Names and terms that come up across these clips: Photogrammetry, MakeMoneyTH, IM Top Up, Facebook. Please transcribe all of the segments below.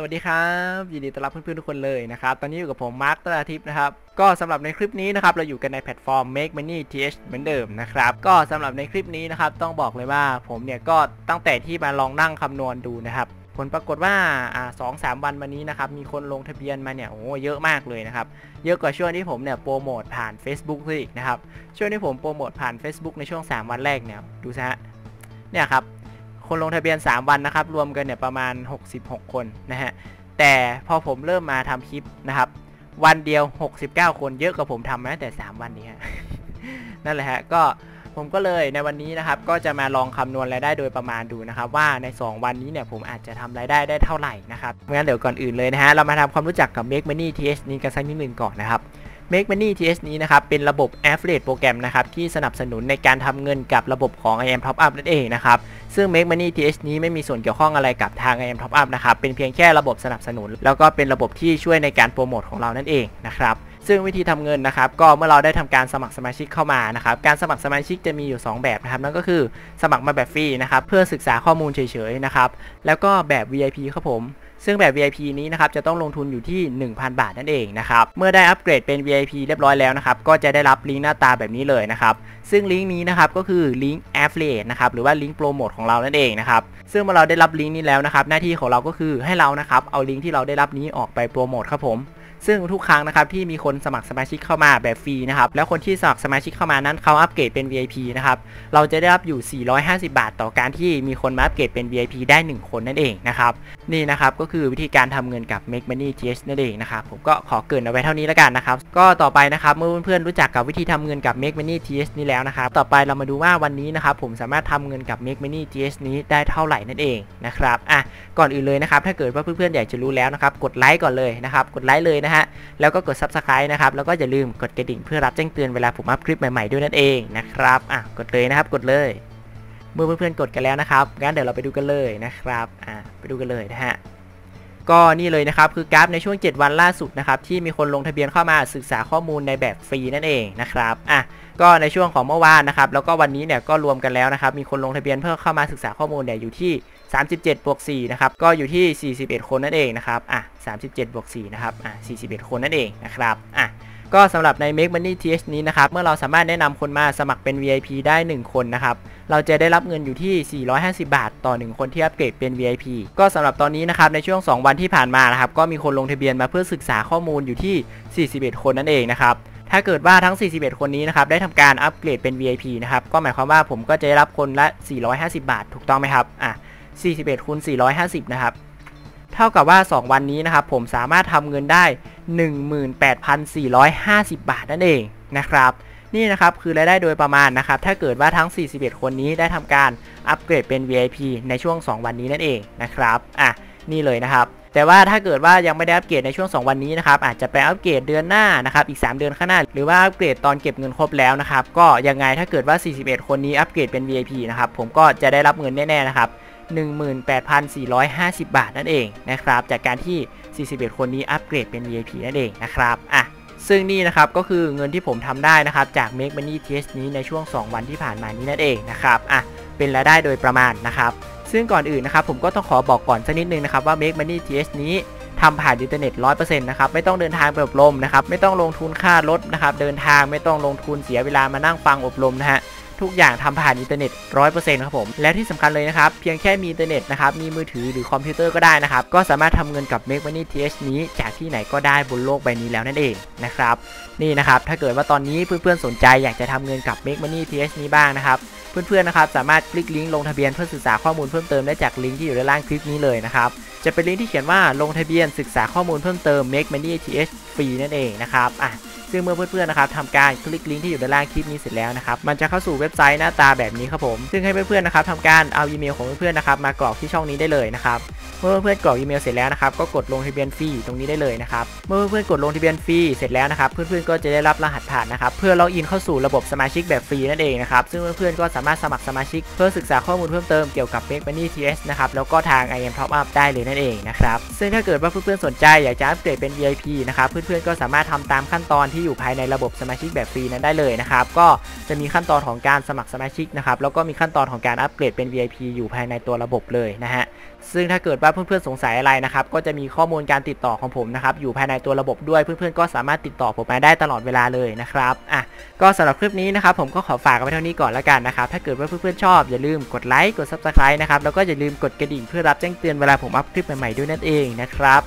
สวัสดีครับยินดีต้อนรับเพื่อนๆทุกคนเลยนะครับตอนนี้อยู่กับผมมาร์คตราทิพย์นะครับก็สำหรับในคลิปนี้นะครับเราอยู่กันในแพลตฟอร์ม MakeMoneyTH เหมือนเดิมนะครับก็สำหรับในคลิปนี้นะครับต้องบอกเลยว่าผมเนี่ยก็ตั้งแต่ที่มาลองนั่งคำนวณดูนะครับผลปรากฏว่า2-3 วันมานี้นะครับมีคนลงทะเบียนมาเนี่ยโอ้เยอะมากเลยนะครับเยอะกว่าช่วงที่ผมเนี่ยโปรโมทผ่าน Facebook อีกนะครับช่วงที่ผมโปรโมทผ่าน Facebook ในช่วง3วันแรกเนี่ยดูซะเนี่ยครับคนลงทะเบียน3วันนะครับรวมกันเนี่ยประมาณ66คนนะฮะแต่พอผมเริ่มมาทำคลิปนะครับวันเดียว69คนเยอะกว่าผมทำมาตั้งแต่3วันนี้ฮะ นั่นแหละฮะก็ผมก็เลยในวันนี้นะครับก็จะมาลองคำนวณรายได้โดยประมาณดูนะครับว่าใน2วันนี้เนี่ยผมอาจจะทำรายได้ได้เท่าไหร่นะครับงั้นเดี๋ยวก่อนอื่นเลยนะฮะเรามาทำความรู้จักกับ MakeMoneyTH นี้กันสักนิดนึงก่อนนะครับ MakeMoneyTH นี้นะครับเป็นระบบ Affiliate โปรแกรมนะครับที่สนับสนุนในการทำเงินกับระบบของ IM Top Up นั่นเองนะครับซึ่ง MakeMoneyTH นี้ไม่มีส่วนเกี่ยวข้องอะไรกับทาง IM Top Up นะครับเป็นเพียงแค่ระบบสนับสนุนแล้วก็เป็นระบบที่ช่วยในการโปรโมทของเรานั่นเองนะครับซึ่งวิธีทำเงินนะครับก็เมื่อเราได้ทำการสมัครสมาชิกเข้ามานะครับการสมัครสมาชิกจะมีอยู่2แบบนะครับนั่นก็คือสมัครมาแบบฟรีนะครับเพื่อศึกษาข้อมูลเฉยๆนะครับแล้วก็แบบ VIP ครับผมซึ่งแบบ VIP นี้นะครับจะต้องลงทุนอยู่ที่ 1,000 บาทนั่นเองนะครับเมื่อได้อัปเกรดเป็น VIP เรียบร้อยแล้วนะครับก็จะได้รับลิงก์หน้าตาแบบนี้เลยนะครับซึ่งลิงก์นี้นะครับก็คือลิงก์ Affiliate นะครับหรือว่าลิงก์โปรโมทของเรานั่นเองนะครับซึ่งเมื่อเราได้รับลิงก์นี้แล้วนะครับหน้าที่ของเราก็คือให้เรานะครับเอาลิงก์ที่เราได้รับนี้ออกไปโปรโมทครับผมซึ่งทุกครั้งนะครับที่มีคนสมัครสมาชิกเข้ามาแบบฟรีนะครับแล้วคนที่สมัครสมาชิกเข้ามานั้นเขาอัปเกรดเป็น VIP นะครับเราจะได้รับอยู่450บาทต่อการที่มีคนมาอัปเกรดเป็น VIP ได้1คนนั่นเองนะครับนี่นะครับก็คือวิธีการทำเงินกับ MakeMoneyTH นั่นเองนะครับผมก็ขอเกริ่นเอาไว้เท่านี้แล้วกันนะครับก็ต่อไปนะครับเมื่อเพื่อนๆรู้จักกับวิธีทำเงินกับ MakeMoneyTH นี้แล้วนะครับต่อไปเรามาดูว่าวันนี้นะครับผมสามารถทำเงินกับ MakeMoneyTH นี้ได้เท่าไหร่นั่นเองนะครับก่อนอื่นเลยนะครับถ้าเกิดว่าเพื่อนๆอยากจะรู้แล้วนะครับกดไลค์ก่อนเลยนะครับกดไลค์เลยนะฮะแล้วก็กด Subscribe นะครับแล้วก็อย่าลืมกดกระดิ่งเพื่อรับแจ้งเตือนเวลาผมอัพคลิปใหม่ๆด้วยนั่นเองนะครับกดเลยนะครับกดเลยเมื่อเพื่อนๆกดกันแล้วนะครับงั้นเดี๋ยวเราไปดูกันเลยนะครับไปดูกันเลยนะฮะก็นี่เลยนะครับคือกราฟในช่วง7วันล่าสุดนะครับที่มีคนลงทะเบียนเข้ามาศึกษาข้อมูลในแบบฟรีนั่นเองนะครับก็ในช่วงของเมื่อวานนะครับแล้วก็วันนี้เนี่ยก็รวมกันแล้วนะครับมีคนลงทะเบียนเพื่อเข้ามาศึกษาข้อมูลเนี่ยอยู่ที่37+4นะครับก็อยู่ที่41คนนั่นเองนะครับ37+4นะครับ41คนนั่นเองนะครับก็สำหรับใน MakeMoneyTH นี้นะครับเมื่อเราสามารถแนะนำคนมาสมัครเป็น VIP ได้1คนนะครับเราจะได้รับเงินอยู่ที่450บาทต่อ1คนที่อัปเกรดเป็น VIP ก็สำหรับตอนนี้นะครับในช่วง2วันที่ผ่านมานะครับก็มีคนลงทะเบียนมาเพื่อศึกษาข้อมูลอยู่ที่41คนนั่นเองนะครับถ้าเกิดว่าทั้ง41คนนี้นะครับได้ทำการอัปเกรดเป็น VIP นะครับก็หมายความว่าผมก็จะได้รับคนละ450บาทถูกต้องไหมครับ41คูณ450นะครับเท่ากับว่า2วันนี้นะครับผมสามารถทำเงินได้ 18,450 บาทนั่นเองนะครับนี่นะครับคือรายได้โดยประมาณนะครับถ้าเกิดว่าทั้ง41คนนี้ได้ทำการอัปเกรดเป็น VIP ในช่วง2วันนี้นั่นเองนะครับนี่เลยนะครับแต่ว่าถ้าเกิดว่ายังไม่ได้อัปเกรดในช่วง2วันนี้นะครับอาจจะไปอัปเกรดเดือนหน้านะครับอีก3เดือนข้างหน้าหรือว่าอัปเกรดตอนเก็บเงินครบแล้วนะครับก็ยังไงถ้าเกิดว่า41คนนี้อัปเกรดเป็น VIP นะครับผมก็จะได้รับเงินแน่ๆนะครับ18,450 บาทนั่นเองนะครับจากการที่41คนนี้อัปเกรดเป็น VIP นั่นเองนะครับซึ่งนี่นะครับก็คือเงินที่ผมทำได้นะครับจาก MakeMoneyTH นี้ในช่วง2วันที่ผ่านมานี้นั่นเองนะครับเป็นรายได้โดยประมาณนะครับซึ่งก่อนอื่นนะครับผมก็ต้องขอบอกก่อนสักนิดนึงนะครับว่า MakeMoneyTH นี้ทำผ่านอินเทอร์เน็ต 100% นะครับไม่ต้องเดินทางไปอบรมนะครับไม่ต้องลงทุนค่ารถนะครับเดินทางไม่ต้องลงทุนเสียเวลามานั่งฟังอบรมนะฮะทุกอย่างทำผ่านอินเทอร์เน็ต 100% ครับผมและที่สำคัญเลยนะครับเพียงแค่มีอินเทอร์เน็ตนะครับมีมือถือหรือคอมพิวเตอร์ก็ได้นะครับก็สามารถทำเงินกับ MakeMoneyTH นี้จากที่ไหนก็ได้บนโลกใบนี้แล้วนั่นเองนะครับนี่นะครับถ้าเกิดว่าตอนนี้เพื่อนๆสนใจอยากจะทำเงินกับ MakeMoneyTH นี้บ้างนะครับเพื่อนๆนะครับสามารถคลิกลิงก์ลงทะเบียนเพื่อศึกษาข้อมูลเพิ่มเติมได้จากลิงก์ที่อยู่ด้านล่างคลิปนี้เลยนะครับจะเป็นลิงก์ที่เขียนว่าลงทะเบียนศึกษาข้อมูลเพิ่มเติม MakeMoneyTH ฟรีนั่นเองนะครับซึ่งเมื่อเพื่อนๆนะครับทำการคลิกลิงก์ที่อยู่ด้านล่างคลิปนี้เสร็จแล้วนะครับมันจะเข้าสู่เว็บไซต์หน้าตาแบบนี้ครับผมซึ่งให้เพื่อนๆนะครับทำการเอาอีเมลของเพื่อนๆนะครับมากรอกที่ช่องนี้ได้เลยนะครับเมื่อเพื่อนๆกรอกอีเมลเสร็จแล้วนะครับก็กดลงทะเบียนฟรีตรงนี้ได้เลยนะครับเมื่อเพื่อนๆกดลงทะเบียนฟรีเสร็จแล้วนะครับเพื่อนๆก็จะได้รับรหัสผ่านนะครับเพื่อล็อกอินเข้าสู่ระบบสมาชิกแบบฟรีนั่นเองนะครับซึ่งเพื่อนๆก็สามารถสมัครสมาชิกเพื่อศึกษาข้อมูลเพิ่มเติมเกี่ยวกับ MakeMoneyTH นะครับแล้วก็ทาง IM Top Up ได้เลยนั่นเองนะครับซึ่งถ้าเกิดว่าเพื่อนๆสนใจอยากจะอัปเกรดเป็น VIP นะครับเพื่อนๆก็สามารถทำตามขั้นตอนที่ ที่อยู่ภายในระบบสมาชิกแบบฟรีนั้นได้เลยนะครับก็จะมีขั้นตอนของการสมัครสมาชิกนะครับแล้วก็มีขั้นตอนของการอัปเกรดเป็น VIP อยู่ภายในตัวระบบเลยนะฮะซึ่งถ้าเกิดว่าเพื่อนๆสงสัยอะไรนะครับก็จะมีข้อมูลการติดต่อของผมนะครับอยู่ภายในตัวระบบด้วยเพื่อนๆก็สามารถติดต่อผมมาได้ตลอดเวลาเลยนะครับก็สำหรับคลิปนี้นะครับผมก็ขอฝากไว้เท่านี้ก่อนละกันนะครับถ้าเกิดว่าเพื่อนๆชอบอย่าลืมกดไลค์กด Subscribe นะครับแล้วก็อย่าลืมกดกระดิ่งเพื่อรับแจ้งเตือนเวลาผมอัพคลิปใหม่ๆด้วยนั่นเองนะครับ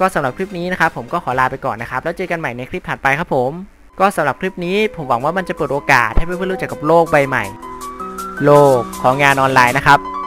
ก็สำหรับคลิปนี้นะครับผมก็ขอลาไปก่อนนะครับแล้วเจอกันใหม่ในคลิปถัดไปครับผมก็สำหรับคลิปนี้ผมหวังว่ามันจะเปิดโอกาสให้เพื่อนๆรู้จักกับโลกใบใหม่โลกของงานออนไลน์นะครับ